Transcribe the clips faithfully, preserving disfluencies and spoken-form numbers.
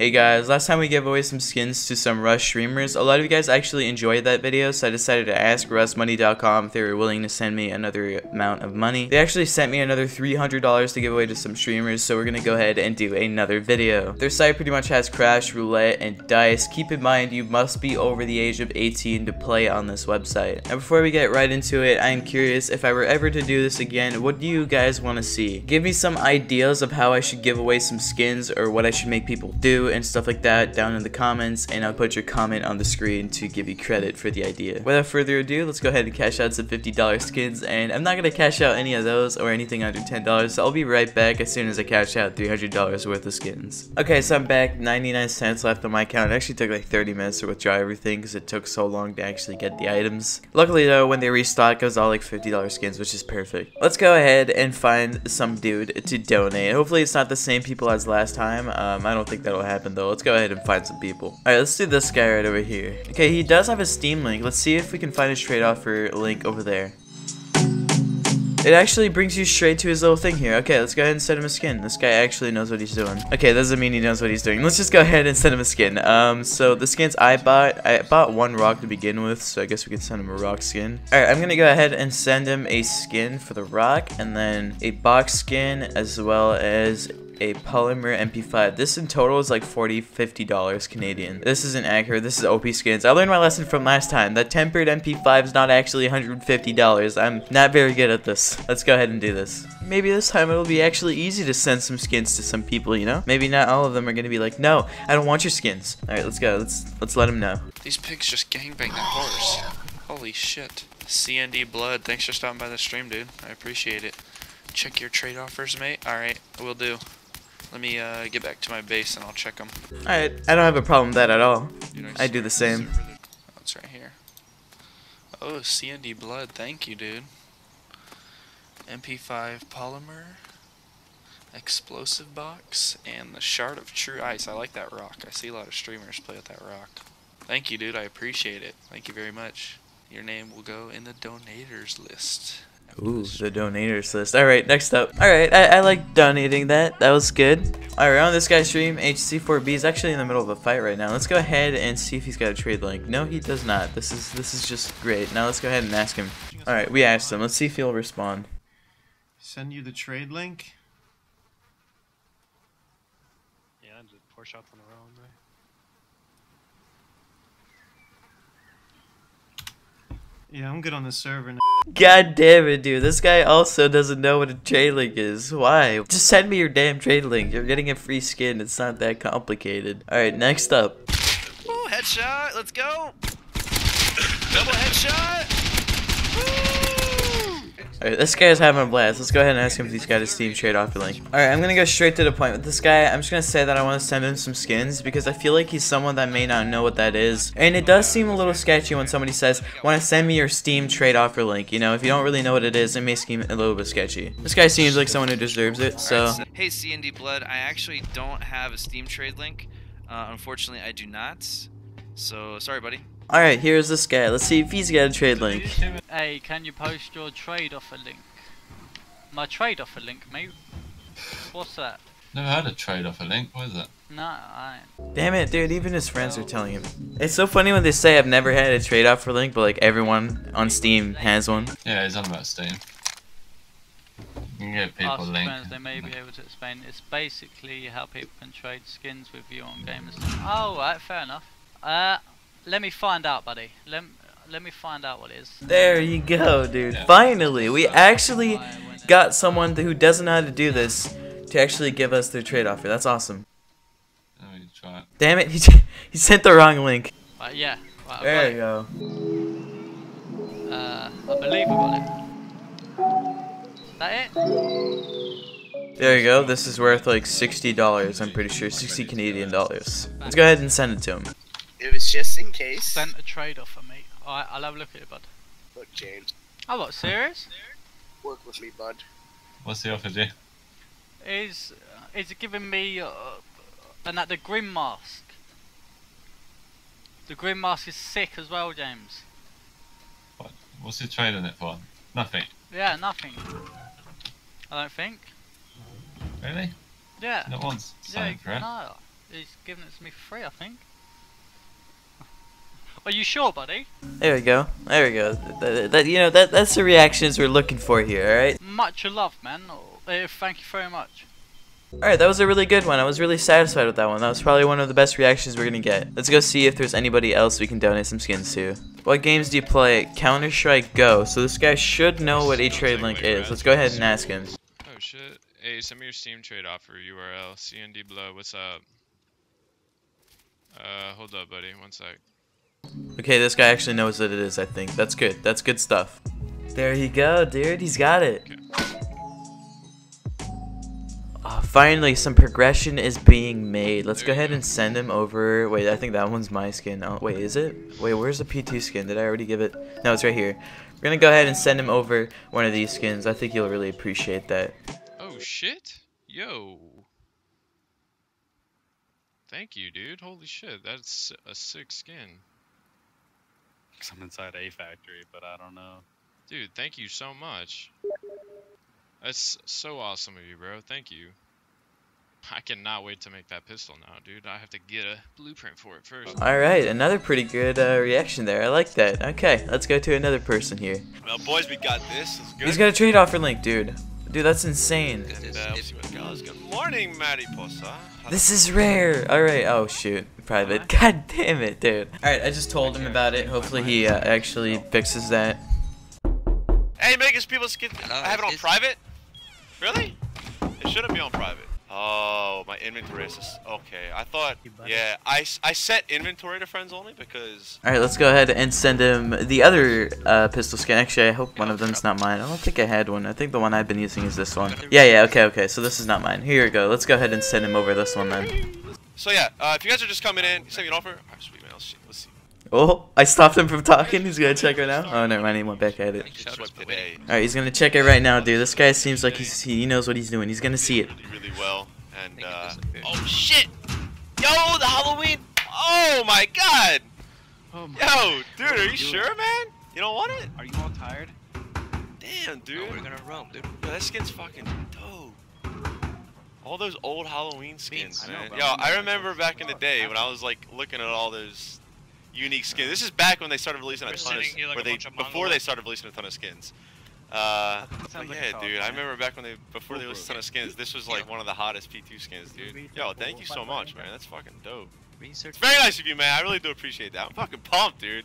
Hey guys, last time we gave away some skins to some Rust streamers. A lot of you guys actually enjoyed that video, so I decided to ask Rust Money dot com if they were willing to send me another amount of money. They actually sent me another three hundred dollars to give away to some streamers, so we're gonna go ahead and do another video. Their site pretty much has craps, roulette, and dice. Keep in mind, you must be over the age of eighteen to play on this website. Now before we get right into it, I am curious, if I were ever to do this again, what do you guys want to see? Give me some ideas of how I should give away some skins or what I should make people do and stuff like that down in the comments, and I'll put your comment on the screen to give you credit for the idea. Without further ado, let's go ahead and cash out some fifty dollar skins, and I'm not gonna cash out any of those or anything under ten dollars, so I'll be right back as soon as I cash out three hundred dollars worth of skins. Okay, so I'm back, ninety-nine cents left on my account. It actually took like thirty minutes to withdraw everything because it took so long to actually get the items. Luckily though, when they restock, it was all like fifty dollar skins, which is perfect. Let's go ahead and find some dude to donate. Hopefully it's not the same people as last time. Um, I don't think that'll happen though. Let's go ahead and find some people. Alright, let's do this guy right over here. Okay, he does have a Steam link. Let's see if we can find his trade offer link over there. It actually brings you straight to his little thing here. Okay, let's go ahead and send him a skin. This guy actually knows what he's doing. Okay, doesn't mean he knows what he's doing. Let's just go ahead and send him a skin. Um, so the skins I bought, I bought one rock to begin with, so I guess we could send him a rock skin. Alright, I'm gonna go ahead and send him a skin for the rock, and then a box skin, as well as a polymer M P five. This in total is like forty, fifty dollars Canadian. This isn't accurate. This is O P skins. I learned my lesson from last time. The tempered M P five is not actually one hundred fifty dollars. I'm not very good at this. Let's go ahead and do this. Maybe this time it'll be actually easy to send some skins to some people, you know? Maybe not all of them are gonna be like, no, I don't want your skins. All right, let's go. Let's let's let them know. These pigs just gangbang that horse. Holy shit. C N D Blood, thanks for stopping by the stream, dude. I appreciate it. Check your trade offers, mate. All right, will do. Let me uh, get back to my base and I'll check them. Alright, I don't have a problem with that at all. Dude, I, I do the same. Oh, it's right here. Oh, C N D Blood, thank you, dude. M P five polymer, explosive box, and the shard of true ice. I like that rock. I see a lot of streamers play with that rock. Thank you, dude. I appreciate it. Thank you very much. Your name will go in the donators list. Ooh, the donators list. Alright, next up. Alright, I, I like donating that. That was good. Alright, on this guy's stream, H C four B is actually in the middle of a fight right now. Let's go ahead and see if he's got a trade link. No, he does not. This is this is just great. Now let's go ahead and ask him. Alright, we asked him. Let's see if he'll respond. Send you the trade link? Yeah, I did four shots in a row, right? Yeah, I'm good on the server now. God damn it, dude. This guy also doesn't know what a trade link is. Why? Just send me your damn trade link. You're getting a free skin. It's not that complicated. Alright, next up. Ooh, headshot. Let's go. Double headshot. Woo! Alright, this guy's having a blast. Let's go ahead and ask him if he's got his Steam trade offer link. Alright, I'm gonna go straight to the point with this guy. I'm just gonna say that I want to send him some skins because I feel like he's someone that may not know what that is. And it does seem a little sketchy when somebody says, want to send me your Steam trade offer link. You know, if you don't really know what it is, it may seem a little bit sketchy. This guy seems like someone who deserves it, so. Hey, C N D Blood, I actually don't have a Steam trade link. Uh, unfortunately, I do not. So, sorry, buddy. Alright, here's this guy. Let's see if he's got a trade link. Hey, can you post your trade offer link? My trade offer link, mate? What's that? Never heard of trade offer link, what is it? No, I ain't. Damn it, dude, even his friends are telling him. It's so funny when they say I've never had a trade offer link, but like everyone on Steam has one. Yeah, he's on about Steam. You can get people Ask link. Friends, they may be able to explain. It's basically how people can trade skins with you on games. Oh, right, fair enough. Uh... Let me find out, buddy. Let, let me find out what it is. There you go, dude. Yeah. Finally, we actually got someone who doesn't know how to do this to actually give us their trade offer. That's awesome. Let me try it. Damn it, he, he sent the wrong link. Uh, yeah. Right, there you go. Uh, I believe we got it. Is that it? There you go. This is worth like sixty dollars, I'm pretty sure. sixty Canadian dollars. Let's go ahead and send it to him. It was just in case. Sent a trade offer, mate. Alright, I'll have a look at it, bud. Look, James. Oh, what, serious? Work with me, bud. What's the offer, Jay? Is, uh, is it giving me uh, and that the Grim Mask? The Grim Mask is sick as well, James. What? What's your trade on it for? Nothing. Yeah, nothing. I don't think. Really? Yeah. Not once. Yeah, no. He's giving it to me for free, I think. Are you sure, buddy? There we go. There we go. That, that, you know, that that's the reactions we're looking for here, alright? Much love, man. Uh, thank you very much. Alright, that was a really good one. I was really satisfied with that one. That was probably one of the best reactions we're gonna get. Let's go see if there's anybody else we can donate some skins to. What games do you play? Counter-Strike Go. So this guy should know what a trade link is. Let's go ahead and ask him. Oh shit. Hey, send me your Steam trade offer U R L. C N D B L O O D. What's up? Uh, hold up, buddy. One sec. Okay, this guy actually knows what it is, I think. That's good. That's good stuff. There you go, dude. He's got it. Okay. Oh, finally, some progression is being made. Let's go ahead and send him over. Wait, I think that one's my skin. Oh, wait, is it? Wait, where's the P two skin? Did I already give it? No, it's right here. We're going to go ahead and send him over one of these skins. I think he'll really appreciate that. Oh, shit. Yo. Thank you, dude. Holy shit. That's a sick skin. Because I'm inside a factory, but I don't know. Dude, thank you so much. That's so awesome of you, bro. Thank you. I cannot wait to make that pistol now, dude. I have to get a blueprint for it first. Alright, another pretty good uh, reaction there. I like that. Okay, let's go to another person here. Well, boys, we got this. It's good. He's got a trade offer link, dude. Dude, that's insane. And, uh, good morning, Mariposa. This is rare. Alright, oh shoot. Private. God damn it, dude. Alright, I just told him about it. Hopefully he uh, actually fixes that. Hey, making people skin. I have it on private? Really? It shouldn't be on private. Oh, my inventory is just, okay. I thought, yeah, I, I set inventory to friends only because... Alright, let's go ahead and send him the other uh, pistol skin. Actually, I hope one of them's not mine. I don't think I had one. I think the one I've been using is this one. Yeah, yeah, okay, okay. So this is not mine. Here you go. Let's go ahead and send him over this one then. So yeah, uh, if you guys are just coming in, send me an offer. Alright, sweet, man. Let's see. Let's see. Oh, I stopped him from talking. He's gonna check right now. Oh, never mind. He went back at it. Alright, he's gonna check it right now, dude. This guy seems like he's, he knows what he's doing. He's gonna see it. Really well. And, uh, oh, shit! Yo, the Halloween! Oh, my God! Yo, dude, are you sure, man? You don't want it? Are you all tired? Damn, dude. We're gonna roam, dude. Yo, that skin's fucking dope. All those old Halloween skins, man. Yo, I remember back in the day when I was, like, looking at all those... unique skin. This is back when they started releasing a ton of skins. Like before they started releasing a ton of skins. Uh, yeah, like dude. Call, I remember back when they before oh, they released a ton of skins. This was like one of the hottest P two skins, dude. Yo, thank you so much, man. That's fucking dope. It's very nice of you, man. I really do appreciate that. I'm fucking pumped, dude.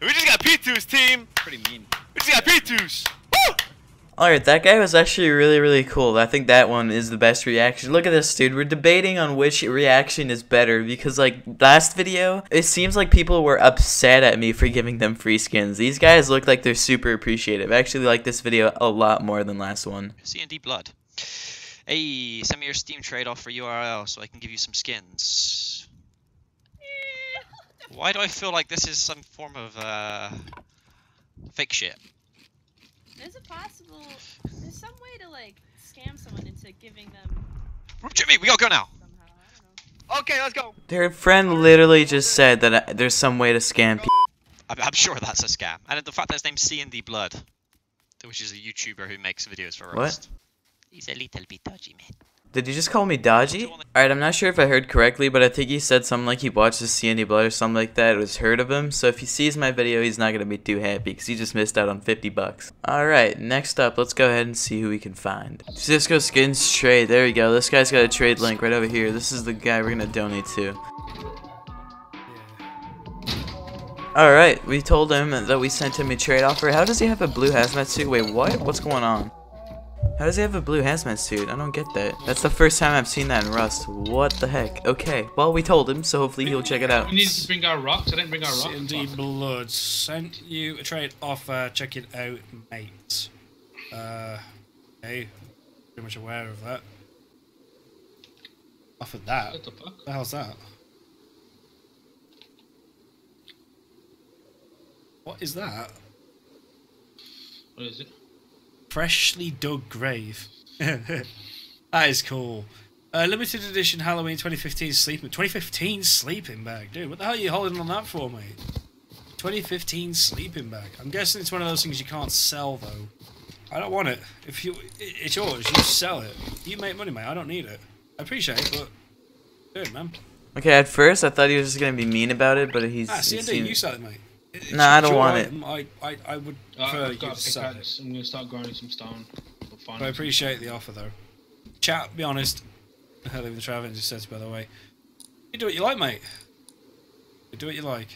We just got P twos, team. Pretty mean. We just got P twos. Woo! Alright, that guy was actually really, really cool. I think that one is the best reaction. Look at this, dude. We're debating on which reaction is better because, like, last video, it seems like people were upset at me for giving them free skins. These guys look like they're super appreciative. I actually like this video a lot more than last one. C N D B L O O D. Hey, send me your Steam trade offer U R L so I can give you some skins. Why do I feel like this is some form of, uh, fake shit? Is it possible? There's some way to like scam someone into giving them. Jimmy, we gotta go now. Somehow, I don't know. Okay, let's go. Their friend literally just said that I, there's some way to scam. P I'm, I'm sure that's a scam, and the fact that his name's C N D B L O O D, which is a YouTuber who makes videos for Rust. What? He's a little bit dodgy, man. Did you just call me dodgy? Alright, I'm not sure if I heard correctly, but I think he said something like he watches C N D B L O O D or something like that. It was heard of him. So if he sees my video, he's not going to be too happy because he just missed out on fifty bucks. Alright, next up, let's go ahead and see who we can find. Cisco Skins Trade. There we go. This guy's got a trade link right over here. This is the guy we're going to donate to. Alright, we told him that we sent him a trade offer. How does he have a blue hazmat suit? Wait, what? What's going on? How does he have a blue hazmat suit? I don't get that. That's the first time I've seen that in Rust. What the heck? Okay, well, we told him, so hopefully he'll check it out. We need to bring our rocks. I didn't bring our rocks. C N D B L O O D sent you a trade offer. Check it out, mate. Uh, okay. Pretty much aware of that. Offered that? What the fuck? What the hell's that? What is that? What is it? Freshly dug grave. That is cool. Uh, limited edition Halloween twenty fifteen sleeping. twenty fifteen sleeping bag, dude. What the hell are you holding on that for, mate? twenty fifteen sleeping bag. I'm guessing it's one of those things you can't sell, though. I don't want it. If you, it, it's yours. You sell it. You make money, mate. I don't need it. I appreciate it, but doing, man? Okay, at first I thought he was just gonna be mean about it, but he's. Ah, see, he's I don't use that, mate. It, no, nah, I don't want item. it. I, I, I would. Uh, I've got to pick out. I'm gonna start grinding some stone. But I appreciate the offer, though. Chat, be honest. Hello, the traveler just says, by the way. You do what you like, mate. You do what you like.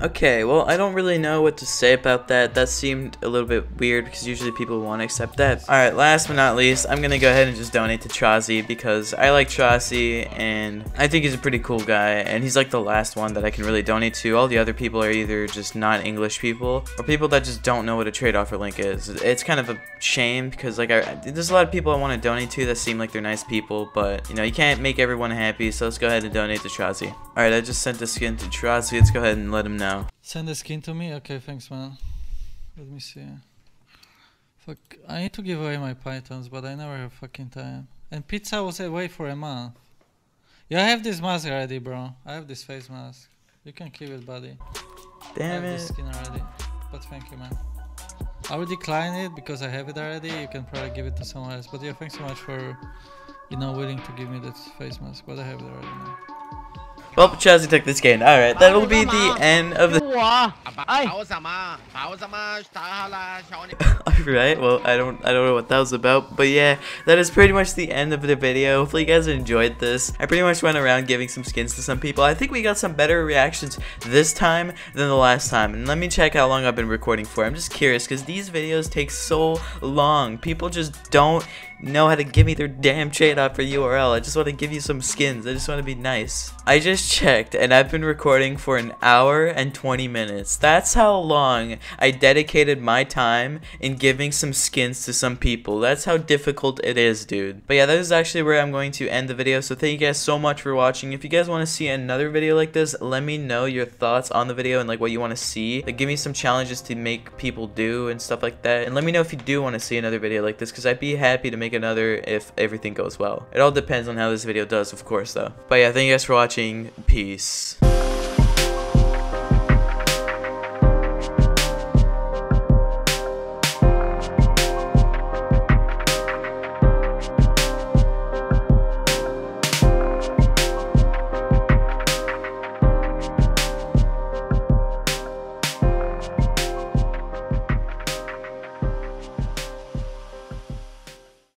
Okay, well, I don't really know what to say about that. That seemed a little bit weird because usually people want to accept that. Alright, last but not least, I'm going to go ahead and just donate to Trazzy because I like Trazzy and I think he's a pretty cool guy. And he's like the last one that I can really donate to. All the other people are either just not English people or people that just don't know what a trade offer link is. It's kind of a shame because like I, there's a lot of people I want to donate to that seem like they're nice people. But, you know, you can't make everyone happy. So let's go ahead and donate to Trazzy. Alright, I just sent the skin to Trazzy. Let's go ahead and let him know. Send the skin to me? Okay, thanks, man. Let me see. Fuck, I need to give away my pythons, but I never have fucking time. And pizza was away for a month. Yeah, I have this mask already, bro. I have this face mask. You can keep it, buddy. Damn it. I have this skin already. But thank you, man. I will decline it because I have it already. You can probably give it to someone else. But yeah, thanks so much for, you know, willing to give me that face mask. But I have it already, man. Well, Trazzy took this game. Alright, that'll be the end of the- Alright, well, I don't I don't know what that was about, but yeah, that is pretty much the end of the video. Hopefully you guys enjoyed this. I pretty much went around giving some skins to some people. I think we got some better reactions this time than the last time, and let me check how long I've been recording for. I'm just curious, because these videos take so long. People just don't know how to give me their damn trade offer U R L. I just want to give you some skins. I just want to be nice. I just checked and I've been recording for an hour and twenty minutes. That's how long I dedicated my time in giving some skins to some people. That's how difficult it is, dude. But yeah, that is actually where I'm going to end the video. So thank you guys so much for watching. If you guys want to see another video like this, let me know your thoughts on the video and like what you want to see. Like, give me some challenges to make people do and stuff like that. And let me know if you do want to see another video like this, because I'd be happy to make another if everything goes well. It all depends on how this video does, of course, though. But yeah, thank you guys for watching. Peace.